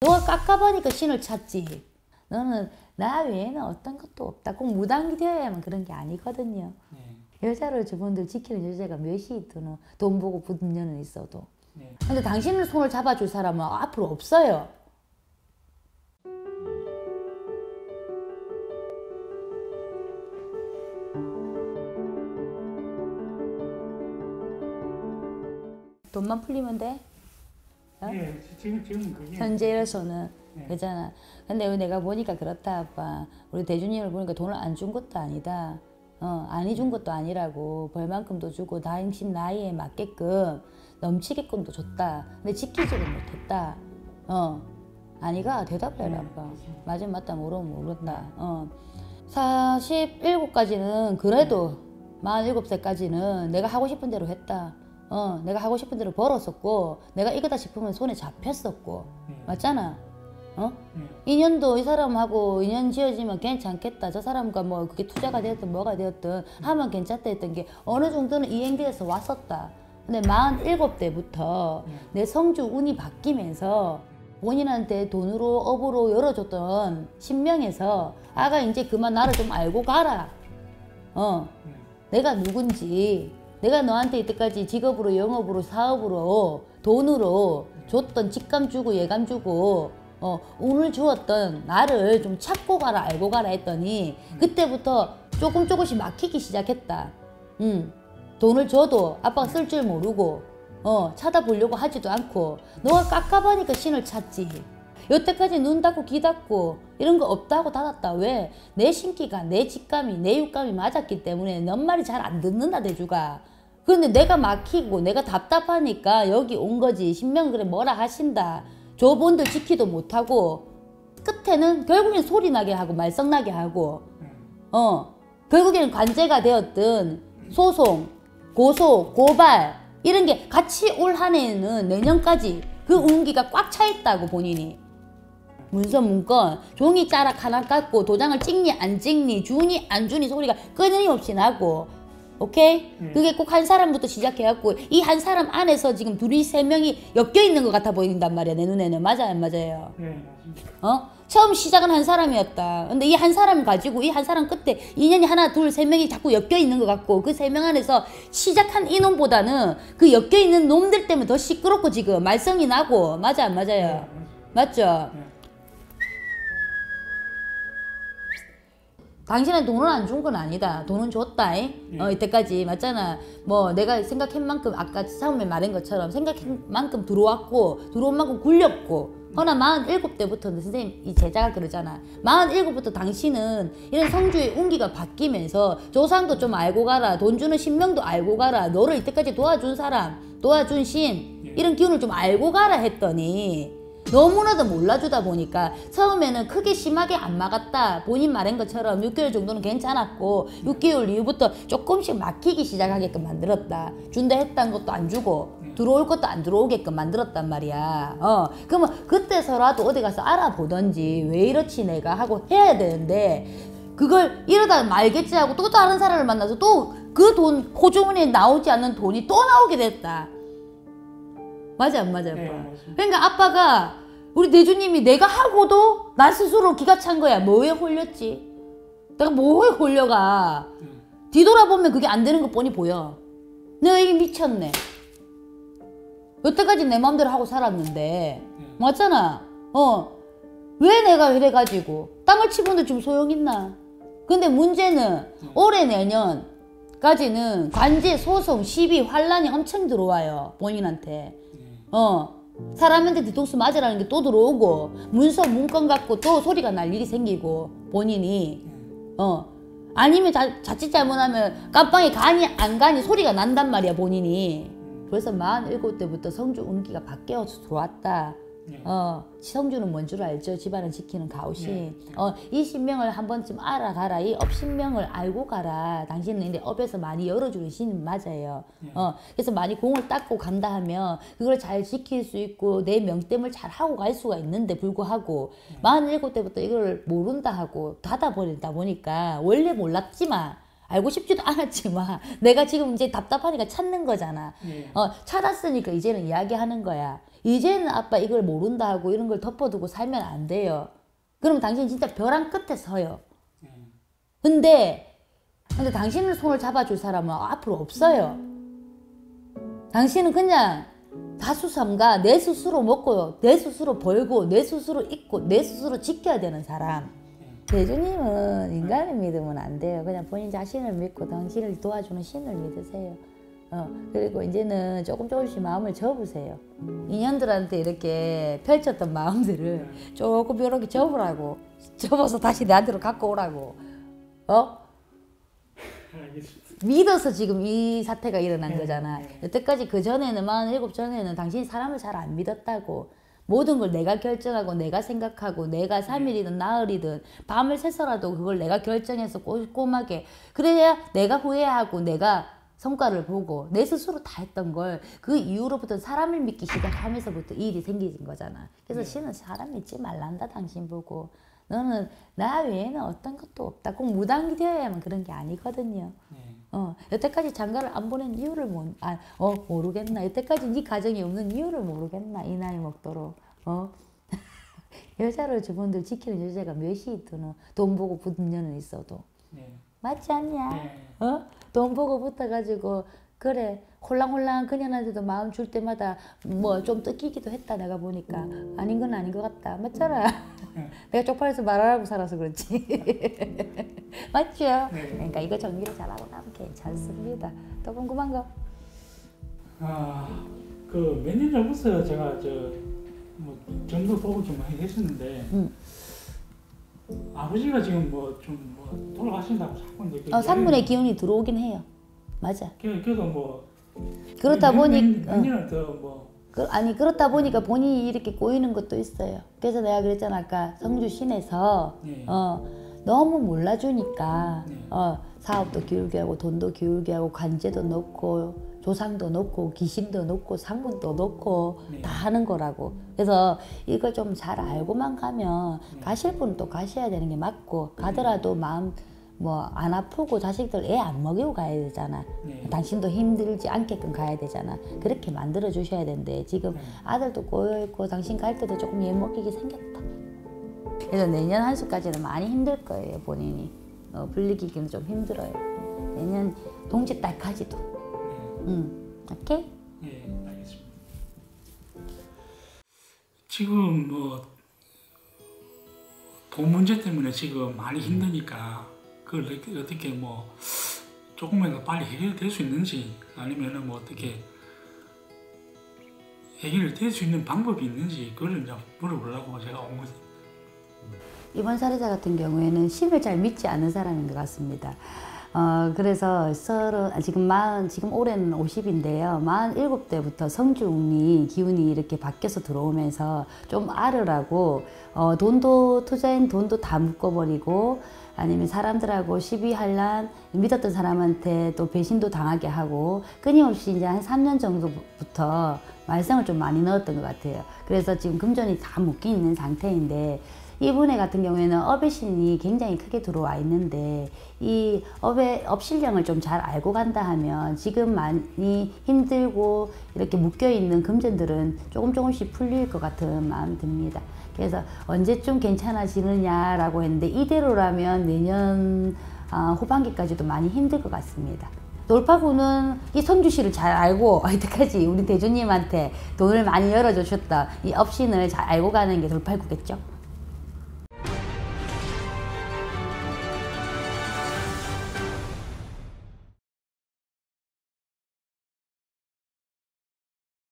너가 깎아보니까 신을 찾지. 너는 나 외에는 어떤 것도 없다. 꼭 무당이 되어야만 그런 게 아니거든요. 네. 여자를 저분들 지키는 여자가 몇이 드는 돈 보고 부든 년은 있어도. 네. 근데 당신을 손을 잡아줄 사람은 앞으로 없어요. 돈만 풀리면 돼? 어? 네, 지금 그게 현재로서는 네. 그잖아. 근데 내가 보니까 그렇다, 아빠. 우리 대준이를 보니까 돈을 안 준 것도 아니다. 안 해준 것도 아니라고. 벌만큼도 주고 당신 나이에 맞게끔 넘치게끔도 줬다. 근데 지키지도 못했다. 아니가 대답해라, 네. 아빠. 맞으면 맞다, 모르면 모른다. 47까지는 그래도 네. 47세까지는 내가 하고 싶은 대로 했다. 내가 하고 싶은 대로 벌었었고, 내가 이거다 싶으면 손에 잡혔었고, 맞잖아? 인연도 이 사람하고 인연 지어지면 괜찮겠다. 저 사람과 뭐 그게 투자가 되었든 뭐가 되었든 하면 괜찮다 했던 게 어느 정도는 이행돼서 왔었다. 근데 47대부터 내 성주 운이 바뀌면서 본인한테 돈으로 업으로 열어줬던 신명에서 아가 이제 그만 나를 좀 알고 가라. 내가 누군지. 내가 너한테 이때까지 직업으로, 영업으로, 사업으로, 돈으로 줬던 직감 주고 예감 주고 운을 주었던 나를 좀 찾고 가라, 알고 가라 했더니 그때부터 조금씩 막히기 시작했다. 돈을 줘도 아빠가 쓸 줄 모르고 찾아보려고 하지도 않고 너가 깎아보니까 신을 찾지. 여태까지 눈 닫고 귀 닫고 이런 거 없다고 닫았다. 왜? 내 신기가, 내 직감이, 내 육감이 맞았기 때문에 넌 말이 잘 안 듣는다, 대주가. 그런데 내가 막히고 내가 답답하니까 여기 온 거지. 신명 그래 뭐라 하신다. 조본들 지키도 못하고 끝에는 결국엔 소리 나게 하고 말썽 나게 하고 결국에는 관제가 되었든 소송, 고소, 고발 이런 게 같이 올 한 해는 내년까지 그 운기가 꽉 차 있다고 본인이. 문서 문건 종이 자락 하나 깎고 도장을 찍니 안 찍니 주니 안 주니 소리가 끊임없이 나고. 오케이? 그게 꼭 한 사람부터 시작해갖고 이 한 사람 안에서 지금 둘이 세 명이 엮여 있는 것 같아 보인단 말이야, 내 눈에는. 맞아요, 안 맞아요? 처음 시작은 한 사람이었다. 근데 이 한 사람 가지고 이 한 사람 끝에 인연이 하나 둘 세 명이 자꾸 엮여 있는 것 같고 그 세 명 안에서 시작한 이놈보다는 그 엮여 있는 놈들 때문에 더 시끄럽고 지금 말썽이 나고. 맞아, 안 맞아요? 맞죠? 당신한테 돈을 안 준 건 아니다. 돈은 줬다. 이때까지 맞잖아. 뭐 내가 생각한 만큼 아까 처음에 말한 것처럼 생각한 만큼 들어왔고 들어온 만큼 굴렸고. 허나 47대부터 선생님 이 제자가 그러잖아. 47부터 당신은 이런 성주의 운기가 바뀌면서 조상도 좀 알고 가라. 돈 주는 신명도 알고 가라. 너를 이때까지 도와준 사람, 도와준 신 이런 기운을 좀 알고 가라 했더니 너무나도 몰라주다 보니까 처음에는 크게 심하게 안 막았다. 본인 말한 것처럼 6개월 정도는 괜찮았고 6개월 이후부터 조금씩 막히기 시작하게끔 만들었다. 준다 했던 것도 안 주고 들어올 것도 안 들어오게끔 만들었단 말이야. 그러면 그때서라도 어디 가서 알아보던지 왜 이렇지 내가 하고 해야 되는데 그걸 이러다 말겠지 하고 또 다른 사람을 만나서 또 그 돈 호주머니에 나오지 않는 돈이 또 나오게 됐다. 맞아, 안 맞아, 아빠? 그러니까 아빠가 우리 대주님이 내가 하고도 나 스스로 기가 찬 거야. 뭐에 홀렸지? 내가 뭐에 홀려가? 뒤돌아보면 그게 안 되는 거 뻔히 보여. 내가 이게 미쳤네. 여태까지 내 마음대로 하고 살았는데 맞잖아. 왜 내가 이래가지고 땅을 치고는 좀 소용있나? 근데 문제는 올해 내년 까지는 관제, 소송, 시비, 환란이 엄청 들어와요. 본인한테. 사람한테 뒤통수 맞으라는 게 또 들어오고 문서, 문건 갖고 또 소리가 날 일이 생기고 본인이. 아니면 자칫 잘못하면 깜빵에 가니 안 가니 소리가 난단 말이야, 본인이. 그래서 47대부터 성주 운기가 바뀌어서 들어왔다. 성주는 뭔 줄 알죠? 집안을 지키는 가오신. 이 신명을 한 번쯤 알아가라. 이 업신명을 알고 가라. 당신은 이제 업에서 많이 열어주는 신은 맞아요. 그래서 많이 공을 닦고 간다 하면 그걸 잘 지킬 수 있고 내 명땜을 잘 하고 갈 수가 있는데 불구하고 47대부터 이걸 모른다 하고 닫아버린다 보니까 원래 몰랐지만 알고 싶지도 않았지만 내가 지금 이제 답답하니까 찾는 거잖아. 네. 찾았으니까 이제는 이야기하는 거야. 이제는 아빠 이걸 모른다 하고 이런 걸 덮어두고 살면 안 돼요. 그럼 당신 진짜 벼랑 끝에 서요. 네. 근데 당신을 손을 잡아줄 사람은 앞으로 없어요. 당신은 그냥 다수삼가 내 스스로 먹고 내 스스로 벌고 내 스스로 입고 내 스스로 지켜야 되는 사람. 제주님은 인간을 믿으면 안 돼요. 그냥 본인 자신을 믿고 당신을 도와주는 신을 믿으세요. 그리고 이제는 조금씩 마음을 접으세요. 인연들한테 이렇게 펼쳤던 마음들을 조금 이렇게 접으라고. 접어서 다시 나한테로 갖고 오라고. 믿어서 지금 이 사태가 일어난 거잖아. 여태까지 그 전에는 47 전에는 당신이 사람을 잘 안 믿었다고. 모든 걸 내가 결정하고 내가 생각하고 내가 3일이든 나흘이든 밤을 새서라도 그걸 내가 결정해서 꼼꼼하게 그래야 내가 후회하고 내가 성과를 보고 내 스스로 다 했던 걸 그 이후로부터 사람을 믿기 시작하면서부터 이 일이 생긴 거잖아. 그래서 신은 사람 믿지 말란다. 당신 보고 너는 나 외에는 어떤 것도 없다. 꼭 무당이 되어야만 그런 게 아니거든요. 여태까지 장가를 안 보낸 이유를 모르겠나. 여태까지 네 가정이 없는 이유를 모르겠나. 이 나이 먹도록. 여자를 주변들 지키는 여자가 몇이 있더는 돈 보고 붙은 년은 있어도. 맞지 않냐? 돈 보고 붙어가지고 그래 홀랑홀랑 그녀한테도 마음 줄 때마다 뭐 좀 뜯기기도 했다. 내가 보니까 아닌 건 아닌 것 같다. 맞잖아. 내가 쪽팔려서 말하라고 살아서 그렇지. 맞죠? 네. 그러니까 이거 정리를 잘하고 나면 괜찮습니다. 또 궁금한 거? 그 몇 년 전부터 제가 뭐 정도 보고 좀 많이 했었는데 아버지가 지금 좀 돌아가신다고 자꾸 이제 산문의 기운이 들어오긴 해요. 맞아. 그래서 그렇다 보니 몇 년을 더 그렇다 보니까 본인이 이렇게 꼬이는 것도 있어요. 그래서 내가 그랬잖아 아까 성주신에서 너무 몰라주니까 사업도 기울게 하고 돈도 기울게 하고 관제도 넣고 조상도 넣고 귀신도 넣고 상분도 넣고 다 하는 거라고. 그래서 이걸 좀 잘 알고만 가면 가실 분은 또 가셔야 되는 게 맞고 가더라도 마음 안 아프고 자식들 애 안 먹이고 가야 되잖아. 당신도 힘들지 않게끔 가야 되잖아. 그렇게 만들어 주셔야 되는데 지금 아들도 꼬여있고 당신 갈 때도 조금 얘 먹이게 생겼다. 그래서 내년 한 수까지는 많이 힘들 거예요. 본인이 불리기기는 좀 힘들어요. 내년 동짓달까지도. 오케이? 네, 알겠습니다. 지금 돈 문제 때문에 지금 많이 힘드니까 그걸 어떻게 조금이라도 빨리 해결될 수 있는지 아니면은 어떻게 해결될 수 있는 방법이 있는지 그걸 이제 물어보려고 제가 온 거죠. 이번 사례자 같은 경우에는 신을 잘 믿지 않는 사람인 것 같습니다. 그래서 지금 올해는 50인데요. 47대부터 성주운이 기운이 이렇게 바뀌어서 들어오면서 좀 알으라고 돈도 투자인 돈도 다 묶어버리고 아니면 사람들하고 시비할란 믿었던 사람한테 또 배신도 당하게 하고 끊임없이 이제 한 3년 정도부터 말썽을 좀 많이 넣었던 것 같아요. 그래서 지금 금전이 다 묶여 있는 상태인데 이분의 같은 경우에는 업의 신이 굉장히 크게 들어와 있는데 이 업신령을 좀 잘 알고 간다 하면 지금 많이 힘들고 이렇게 묶여있는 금전들은 조금씩 풀릴 것 같은 마음이 듭니다. 그래서 언제쯤 괜찮아지느냐라고 했는데 이대로라면 내년 후반기까지도 많이 힘들 것 같습니다. 돌파구는 이 성주시를 잘 알고 이때까지 우리 대주님한테 돈을 많이 열어주셨다. 이 업신을 잘 알고 가는 게 돌파구겠죠.